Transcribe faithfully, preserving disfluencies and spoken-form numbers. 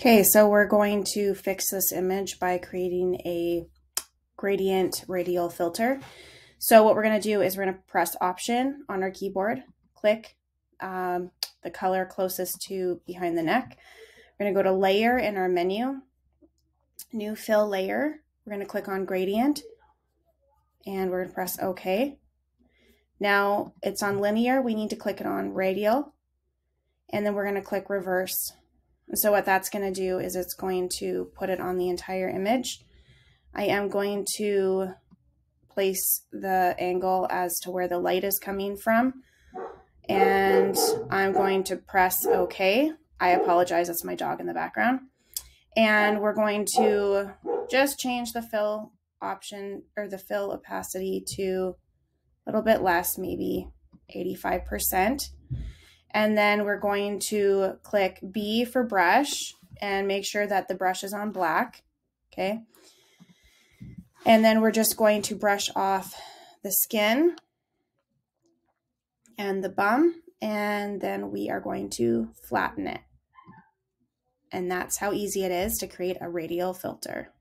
Okay, so we're going to fix this image by creating a gradient radial filter. So what we're going to do is we're going to press Option on our keyboard, click um, the color closest to behind the neck. We're going to go to Layer in our menu, New Fill Layer. We're going to click on Gradient, and we're going to press OK. Now it's on linear. We need to click it on radial, and then we're going to click Reverse. And so what that's going to do is it's going to put it on the entire image. I am going to place the angle as to where the light is coming from, and I'm going to press OK. I apologize, that's my dog in the background. And we're going to just change the fill option or the fill opacity to a little bit less, maybe eighty-five percent. And then we're going to click B for brush and make sure that the brush is on black, okay? And then we're just going to brush off the skin and the bum, and then we are going to flatten it. And that's how easy it is to create a radial filter.